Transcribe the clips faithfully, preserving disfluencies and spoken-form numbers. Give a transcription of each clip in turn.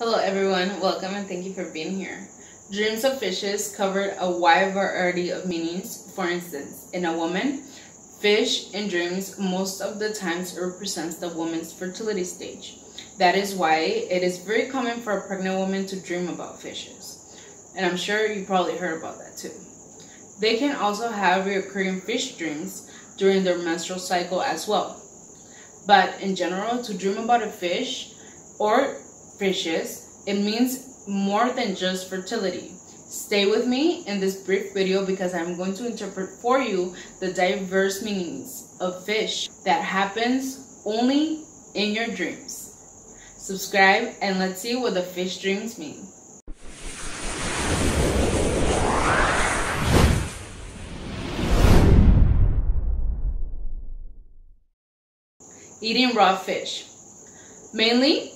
Hello everyone, welcome and thank you for being here. Dreams of fishes covered a wide variety of meanings. For instance, in a woman, fish in dreams most of the times represents the woman's fertility stage. That is why it is very common for a pregnant woman to dream about fishes. And I'm sure you probably heard about that too. They can also have recurring fish dreams during their menstrual cycle as well. But in general, to dream about a fish or fishes, it means more than just fertility. Stay with me in this brief video because I'm going to interpret for you the diverse meanings of fish that happens only in your dreams. Subscribe and let's see what the fish dreams mean. Eating raw fish. Mainly,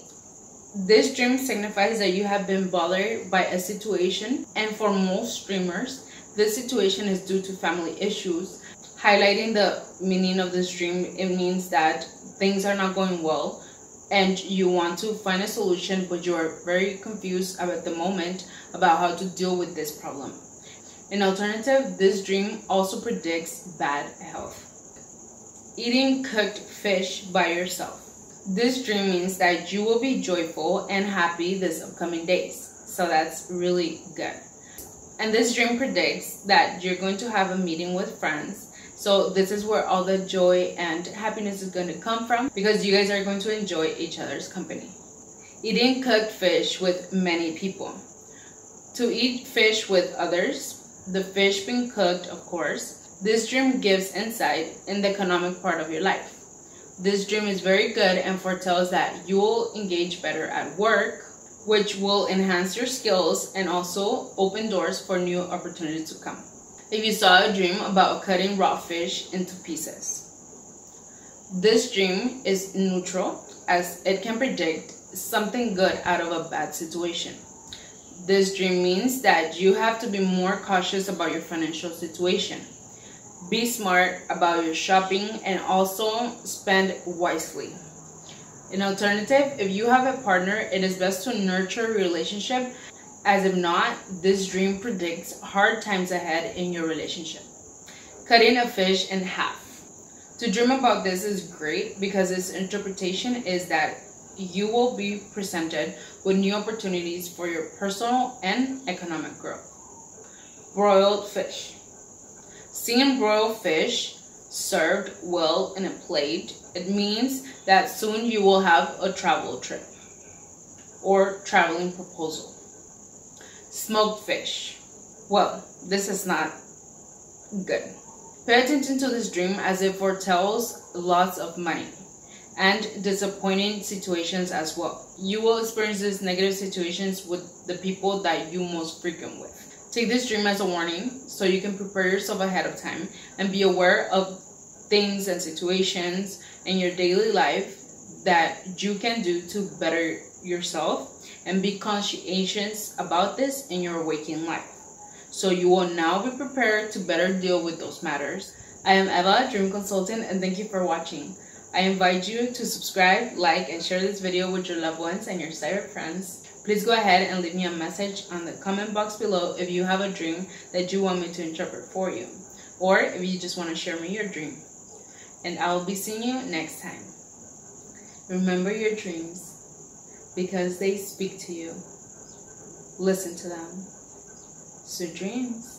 this dream signifies that you have been bothered by a situation, and for most dreamers, this situation is due to family issues. Highlighting the meaning of this dream, it means that things are not going well and you want to find a solution, but you are very confused at the moment about how to deal with this problem. An alternative, this dream also predicts bad health. Eating cooked fish by yourself. This dream means that you will be joyful and happy this upcoming days. So that's really good. And this dream predicts that you're going to have a meeting with friends. So this is where all the joy and happiness is going to come from, because you guys are going to enjoy each other's company. Eating cooked fish with many people. To eat fish with others, the fish being cooked, of course. This dream gives insight in the economic part of your life. This dream is very good and foretells that you will engage better at work, which will enhance your skills and also open doors for new opportunities to come. If you saw a dream about cutting raw fish into pieces, this dream is neutral as it can predict something good out of a bad situation. This dream means that you have to be more cautious about your financial situation. Be smart about your shopping and also spend wisely. An alternative, if you have a partner, it is best to nurture a relationship, as if not, this dream predicts hard times ahead in your relationship. Cutting a fish in half. To dream about this is great because its interpretation is that you will be presented with new opportunities for your personal and economic growth. Broiled fish. Seeing broiled fish served well in a plate, it means that soon you will have a travel trip or traveling proposal. Smoked fish. Well, this is not good. Pay attention to this dream as it foretells lots of money and disappointing situations as well. You will experience these negative situations with the people that you most frequent with. Take this dream as a warning so you can prepare yourself ahead of time and be aware of things and situations in your daily life that you can do to better yourself, and be conscientious about this in your waking life. So you will now be prepared to better deal with those matters. I am Eva, Dream Consultant, and thank you for watching. I invite you to subscribe, like, and share this video with your loved ones and your cyber friends. Please go ahead and leave me a message on the comment box below if you have a dream that you want me to interpret for you, or if you just want to share me your dream. And I'll be seeing you next time. Remember your dreams, because they speak to you. Listen to them. So dreams.